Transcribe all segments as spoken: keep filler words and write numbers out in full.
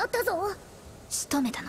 なったぞ。仕留めたの。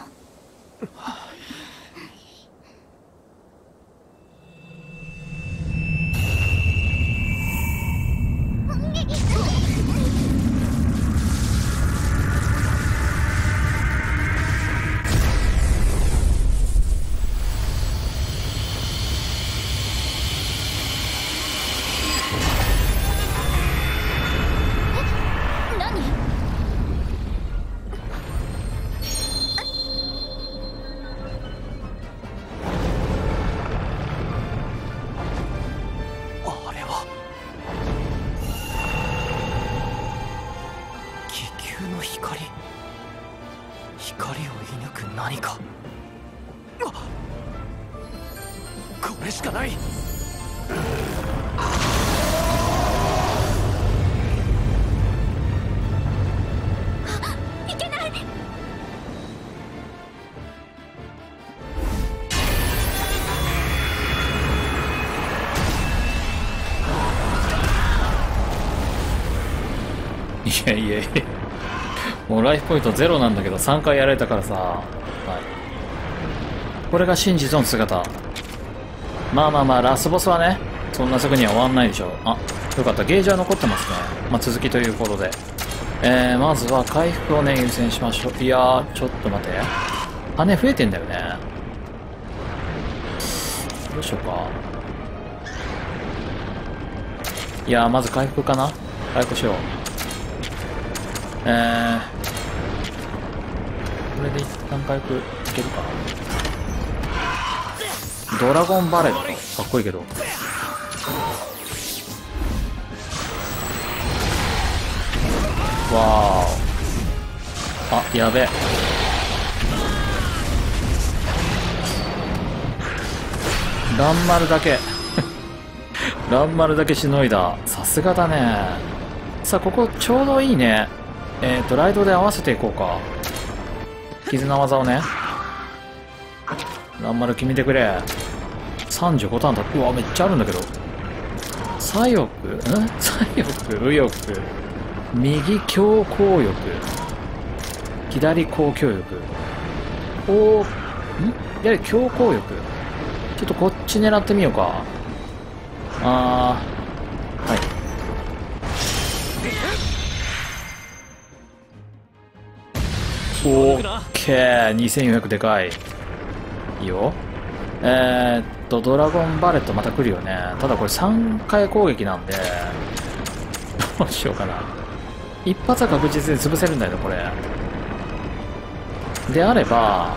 いやいやいや、もうライフポイントゼロなんだけどさんかいやられたからさ、はい、これが真実の姿。まあまあまあラスボスはねそんなすぐには終わんないでしょ。あ、よかった、ゲージは残ってますね。まあ、続きということで、えー、まずは回復をね優先しましょう。いやーちょっと待って、羽増えてんだよね。どうしようか。いやーまず回復かな、回復しよう。えー、これで一旦回復いけるかな。ドラゴンバレットかっこいいけど、わー、あやべえ、ランマルだけランマルだけしのいだ、さすがだね。さあここちょうどいいね。えっと、ライドで合わせていこうか。絆技をね。ランマル決めてくれ。さんじゅうごターンだ。うわ、めっちゃあるんだけど。左翼ん左翼右翼右強攻翼左攻強翼こうん左強攻翼、ちょっとこっち狙ってみようか。あー、はい。オッケー、にせんよんひゃくでかい。いいよ。えー、っと、ドラゴンバレットまた来るよね。ただこれさんかい攻撃なんで、どうしようかな。一発は確実に潰せるんだよね、これ。であれば、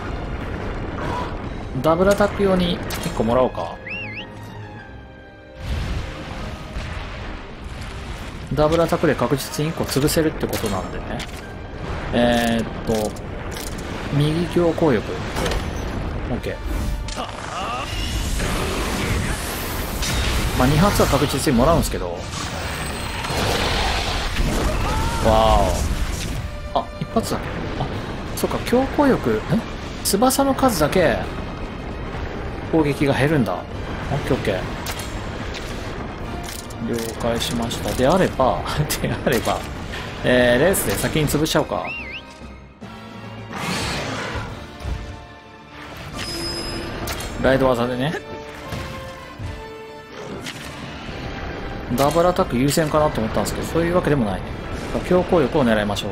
ダブルアタック用にいっこもらおうか。ダブルアタックで確実にいっこ潰せるってことなんでね。えーっと、右強攻力。OK。まあ、に発は確実にもらうんですけど。わお。あ、一発だけ。あ、そっか、強攻力。え？翼の数だけ、攻撃が減るんだ。OK、OK。了解しました。であれば、であれば、えー、レースで先に潰しちゃおうか。ライド技でね、ダブルアタック優先かなと思ったんですけど、そういうわけでもないね。強攻力を狙いましょう。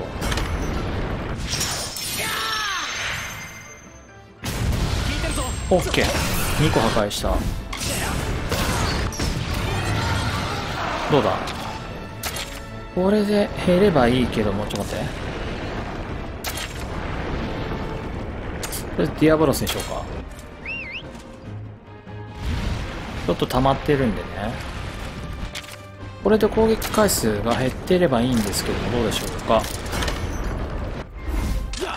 オッケー、にこ破壊した。どうだ、これで減ればいいけども、ちょっと待って、これディアボロスにしようか。ちょっと溜まってるんでね、これで攻撃回数が減っていればいいんですけども、どうでしょうか。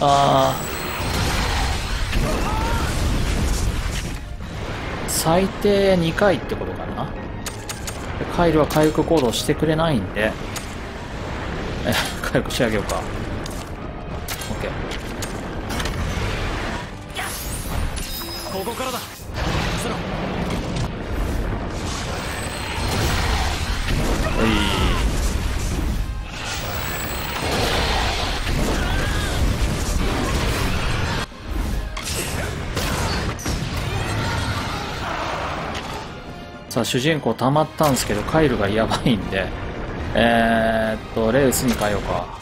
あー、最低にかいってことかな。カイルは回復行動してくれないんで回復してあげようか。 OK、ここからだ。はい。さあ主人公たまったんですけどカイルがやばいんで、えー、っとレースに変えようか。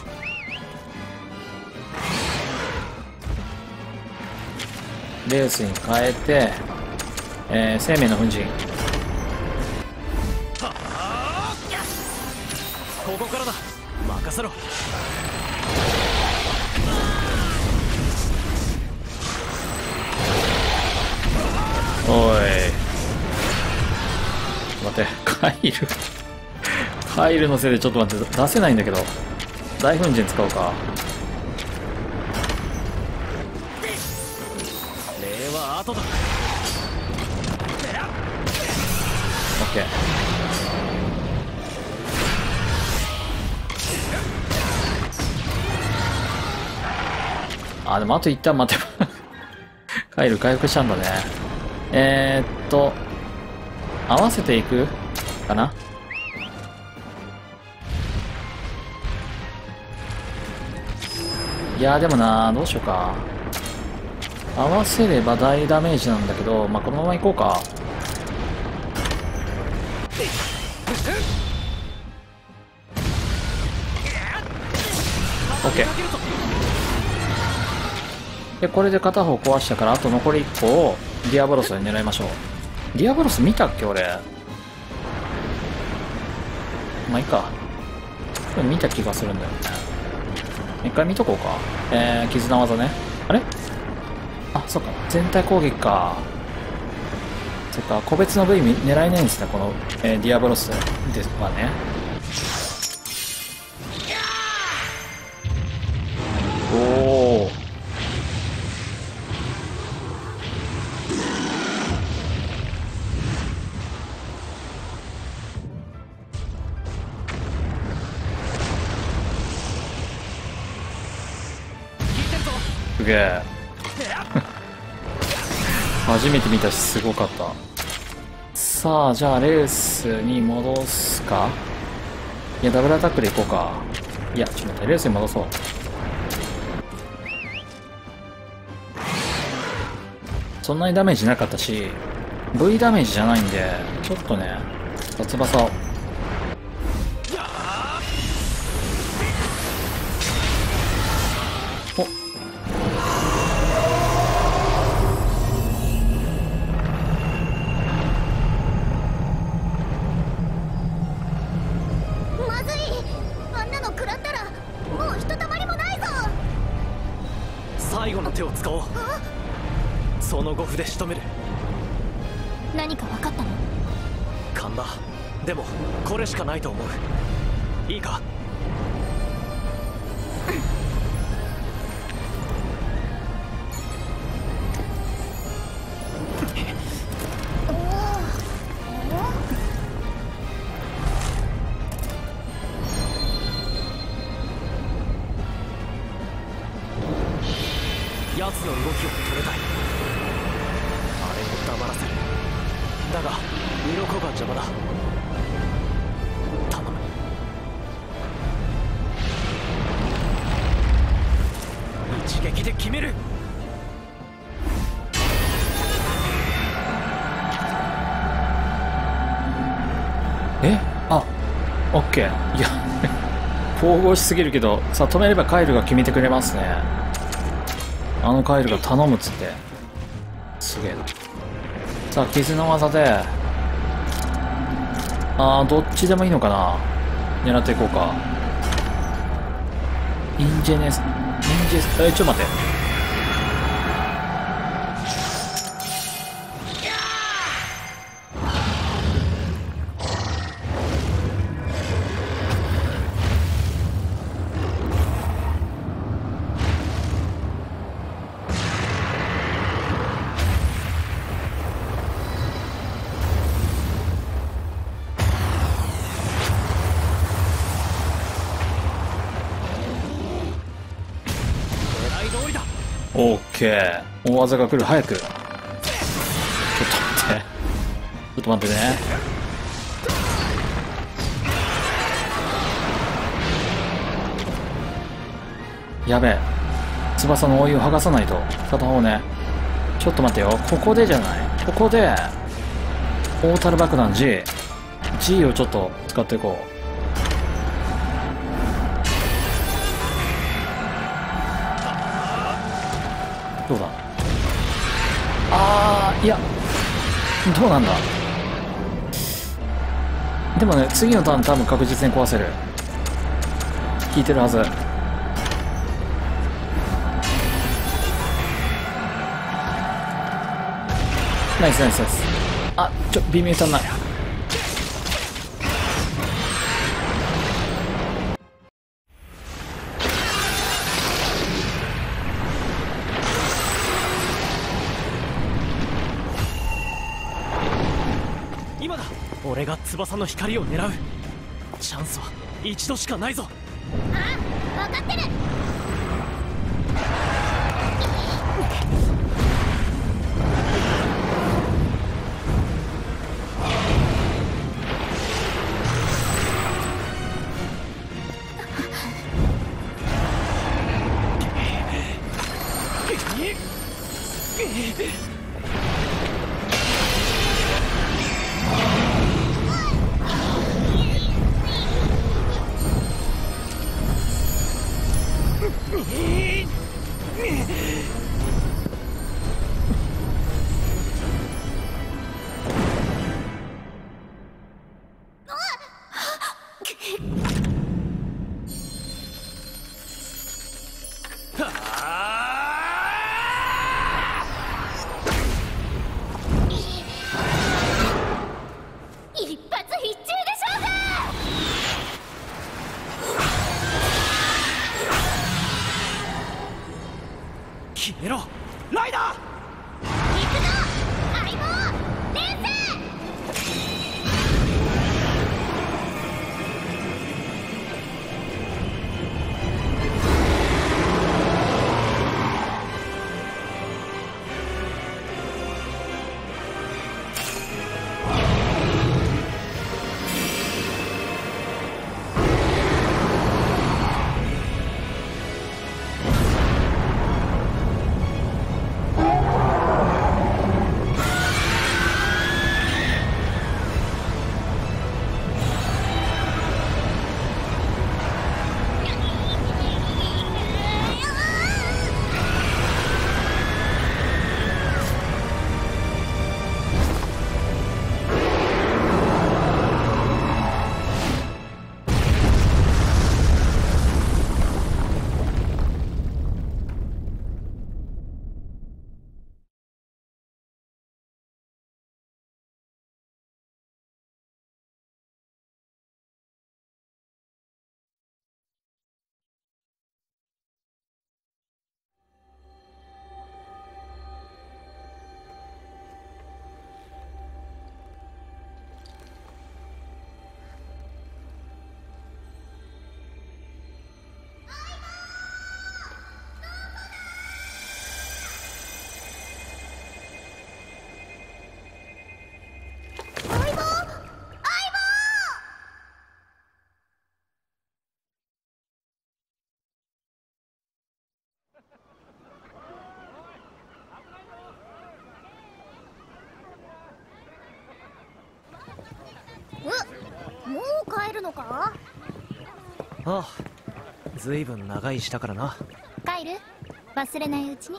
レースに変えて、えー、生命の粉塵。ここからだ、任せろ。おい待て、カイルカイルのせいでちょっと待って、出せないんだけど大粉塵使おうか。礼は後だ。オッケー。あ、でもあと一旦待てばカイル回復したんだね。えー、っと合わせていくかな。いやーでもなー、どうしようか。合わせれば大ダメージなんだけど、まあ、このままいこうか。オッケー。でこれで片方壊したから、あと残りいっこをディアボロスで狙いましょう。ディアボロス見たっけ俺、まあいいか、これ見た気がするんだよね。一回見とこうか。えー、絆技ね。あれ、あそっか、全体攻撃か。そっか、個別の部位狙えないんですね、この、えー、ディアボロスですわね。すげえ初めて見たしすごかった。さあじゃあレースに戻すか。いやダブルアタックでいこうか。いやちょっと待って、レースに戻そう。そんなにダメージなかったし V ダメージじゃないんで、ちょっとね翼をで仕留める。何か分かったの？勘だ。でもこれしかないと思う。いいか？奴の動きを止めたい。黙らせる。だが鱗が邪魔だ。頼む。一撃で決める。え、あ、オッケー。いや神々しすぎるけど、さあ止めればカイルが決めてくれますね。あのカイルが頼むっつってすげえな。さあ傷の技で、あーどっちでもいいのかな、狙っていこうか。インジェネス、インジェス、えちょっと待って、オッケー、大技が来る。早く、ちょっと待って、ちょっと待ってね。やべえ、翼の覆いを剥がさないと。片方ね、ちょっと待ってよ、ここでじゃない、ここでポータル爆弾 G。G をちょっと使っていこう。どうだ。あー、いや、どうなんだ。でもね、次のターン多分確実に壊せる。効いてるはず。ナイスナイスナイス。あ、ちょ、微妙に足んない。俺が翼の光を狙う。チャンスは一度しかないぞ。ああ、分かってる。もう帰るのか。ああ、ずいぶん長いしたからな。帰る、忘れないうちに。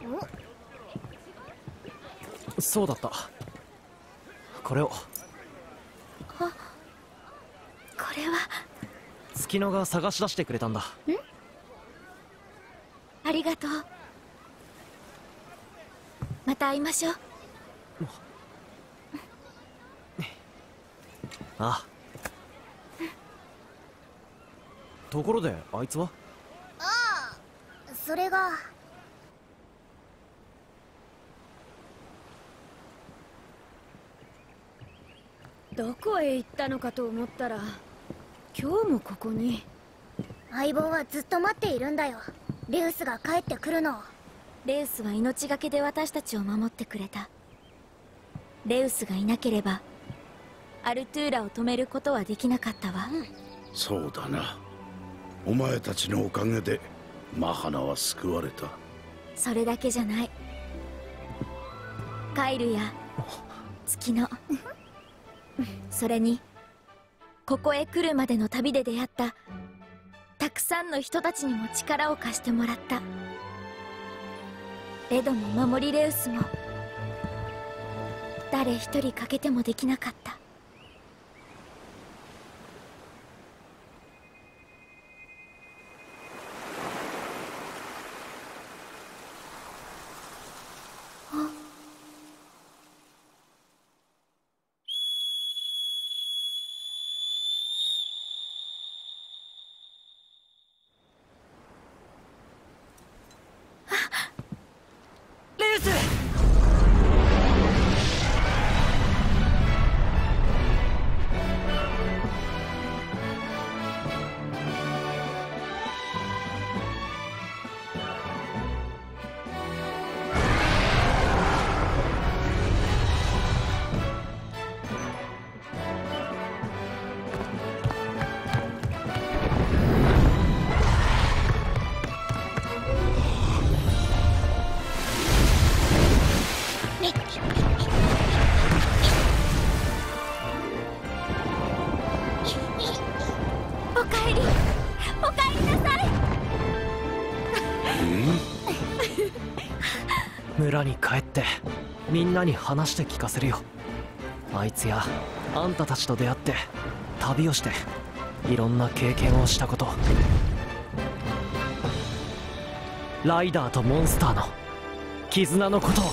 そうだった、これを。あ、これは月乃が探し出してくれたんだ。ん、ありがとう。また会いましょう。ああ、ところであいつは。ああ、それが。どこへ行ったのかと思ったら今日もここに。相棒はずっと待っているんだよ、レウスが帰ってくるの。レウスは命がけで私たちを守ってくれた。レウスがいなければアルトゥーラを止めることはできなかったわ。そうだな、お前たちのおかげでマハナは救われた。それだけじゃない、カイルや月乃それにここへ来るまでの旅で出会ったたくさんの人たちにも力を貸してもらった。レドも守りレウスも誰一人欠けてもできなかった。村に帰ってみんなに話して聞かせるよ。あいつやあんたたちと出会って旅をしていろんな経験をしたこと、ライダーとモンスターの絆のことを。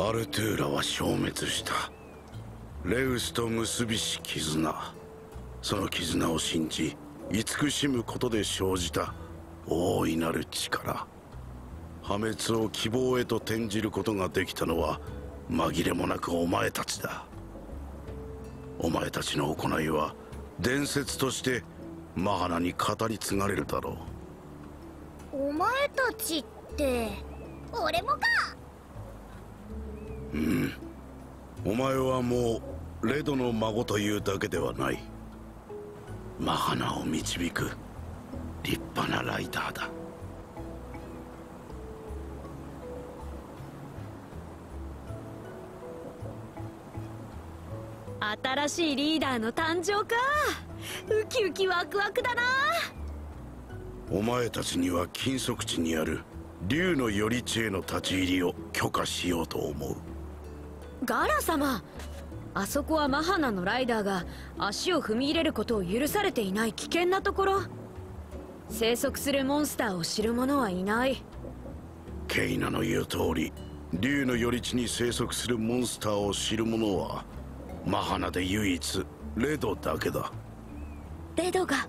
アルトゥーラは消滅した。レウスと結びし絆、その絆を信じ慈しむことで生じた大いなる力、破滅を希望へと転じることができたのは紛れもなくお前たちだ。お前たちの行いは伝説としてマハナに語り継がれるだろう。お前たちって俺もか。うん、お前はもうレドの孫というだけではない。マハナを導く立派なライターだ。新しいリーダーの誕生か。ウキウキワクワクだな。お前たちには禁足地にある竜の寄り地への立ち入りを許可しようと思う。ガラ様、あそこはマハナのライダーが足を踏み入れることを許されていない危険なところ。生息するモンスターを知る者はいない。ケイナの言う通り、竜の寄り地に生息するモンスターを知る者はマハナで唯一レドだけだ。レドが？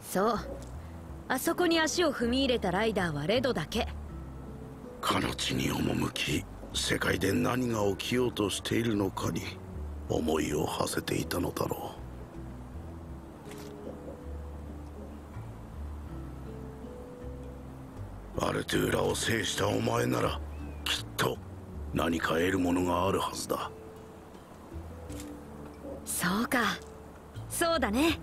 そう、あそこに足を踏み入れたライダーはレドだけ。かの地に赴き、世界で何が起きようとしているのかに思いを馳せていたのだろう。アルトゥーラを制したお前ならきっと何か得るものがあるはずだ。そうか、そうだね。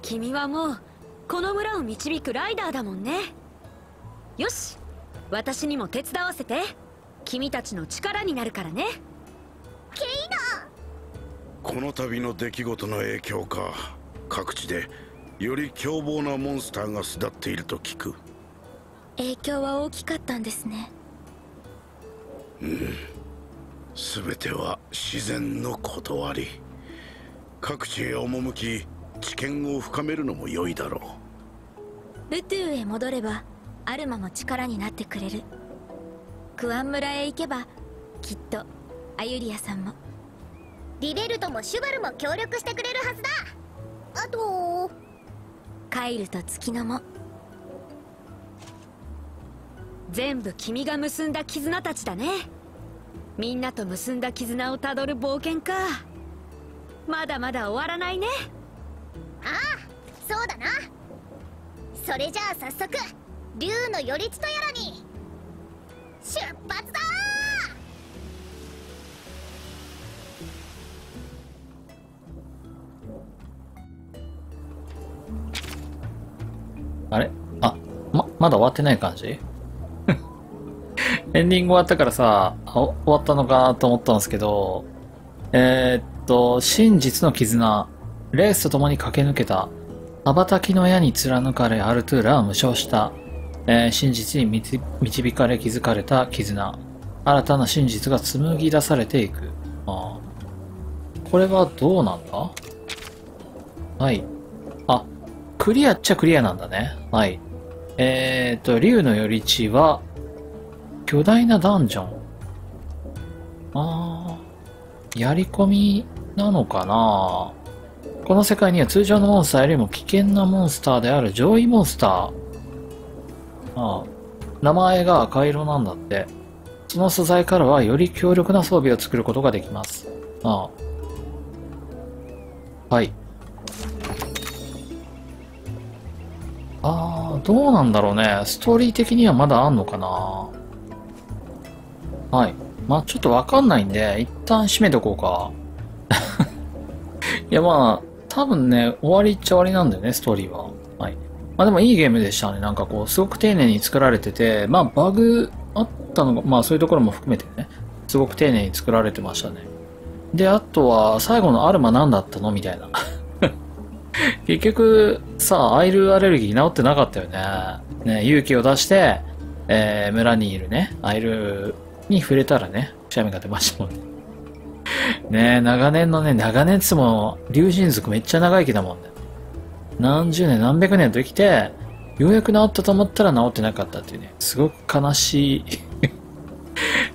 君はもうこの村を導くライダーだもんね。よし、私にも手伝わせて。君たちの力になるからね。ケイナ、この度の出来事の影響か、各地でより凶暴なモンスターが巣立っていると聞く。影響は大きかったんですね。うん、全ては自然の断り。各地へ赴き知見を深めるのも良いだろう。ルトゥーへ戻ればアルマも力になってくれる。クアン村へ行けばきっとアユリアさんもリベルトもシュバルも協力してくれるはずだ。あとカイルと月乃も。全部君が結んだ絆たちだね。みんなと結んだ絆をたどる冒険か。まだまだ終わらないね。ああ、そうだな。それじゃあ早速竜の寄り地とやらに出発だー。あれ、あ、ままだ終わってない感じエンディング終わったからさ、終わったのかなと思ったんですけど、えー、っと真実の絆、レースと共に駆け抜けた。羽ばたきの矢に貫かれアルトゥーラは無償した。えー、真実に導かれ築かれた絆。新たな真実が紡ぎ出されていく。ああ、これはどうなんだ？はい。あ、クリアっちゃクリアなんだね。はい。えーっと、竜の寄り地は、巨大なダンジョン。ああ、やり込みなのかな？この世界には通常のモンスターよりも危険なモンスターである上位モンスター。ああ、名前が赤色なんだって。その素材からはより強力な装備を作ることができます。ああ、はい。あー、どうなんだろうね。ストーリー的にはまだあんのかな。はい。まあちょっとわかんないんで、一旦閉めとこうか。いやまあ多分ね、終わりっちゃ終わりなんだよね、ストーリーは。はい。まあでもいいゲームでしたね。なんかこう、すごく丁寧に作られてて、まあバグあったのが、まあそういうところも含めてね、すごく丁寧に作られてましたね。で、あとは、最後のアルマ何だったのみたいな。結局、さ、アイルアレルギー治ってなかったよね。ね、勇気を出して、えー、村にいるね、アイルに触れたらね、くしゃみが出ましたもんね。ねえ、長年のね、長年っつも、竜神族めっちゃ長生きだもんね。何十年、何百年と生きて、ようやく治ったと思ったら治ってなかったっていうね、すごく悲しい、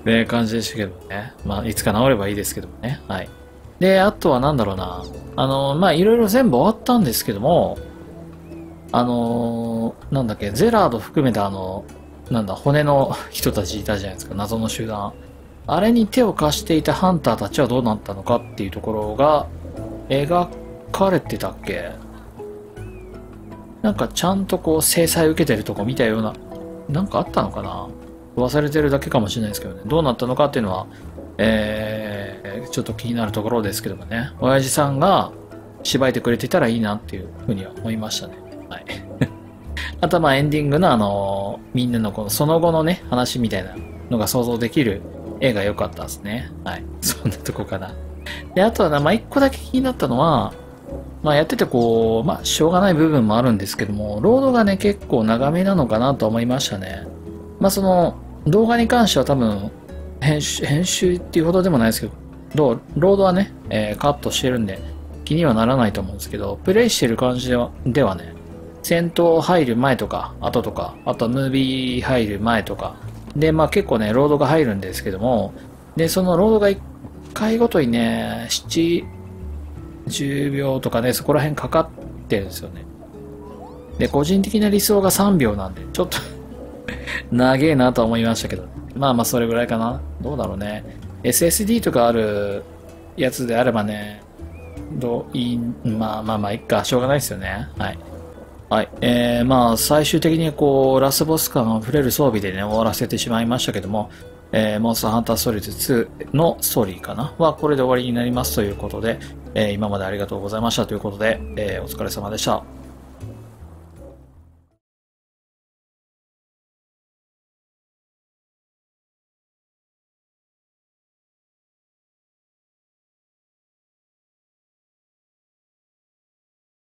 ね、感じでしたけどね。まあ、いつか治ればいいですけどもね。はい。で、あとはなんだろうな。あの、まあ、いろいろ全部終わったんですけども、あの、なんだっけ、ゼラード含めたあの、なんだ、骨の人たちいたじゃないですか、謎の集団。あれに手を貸していたハンターたちはどうなったのかっていうところが描かれてたっけ？なんかちゃんとこう制裁受けてるとこ見たような、なんかあったのかな？忘れてるだけかもしれないですけどね。どうなったのかっていうのは、えー、ちょっと気になるところですけどもね。親父さんがしばいてくれていたらいいなっていうふうには思いましたね。はい。あとはまあエンディングのあの、みんなのこのその後のね、話みたいなのが想像できる絵が良かったですね。はい。そんなとこかな。で、あとはな、まあ、一個だけ気になったのは、まあ、やっててこう、まあ、しょうがない部分もあるんですけども、ロードがね、結構長めなのかなと思いましたね。まあ、その、動画に関しては多分、編集、編集っていうほどでもないですけど、ロードはね、えー、カットしてるんで、気にはならないと思うんですけど、プレイしてる感じでは、ではね、戦闘入る前とか、後とか、あとムービー入る前とか、で、まあ結構ね、ロードが入るんですけども、で、そのロードがいっかいごとにね、ななじゅうびょうとかね、そこら辺かかってるんですよね。で、個人的な理想がさんびょうなんで、ちょっと、長えなとは思いましたけど、まあまあそれぐらいかな。どうだろうね。エスエスディー とかあるやつであればね、どういい、まあまあまあ、いっか、しょうがないですよね。はい。はい。えー、まあ、最終的にこう、ラスボス感あふれる装備でね、終わらせてしまいましたけども、えー、モンスターハンターストーリーツーのストーリーかなは、これで終わりになりますということで、えー、今までありがとうございましたということで、えー、お疲れ様でした。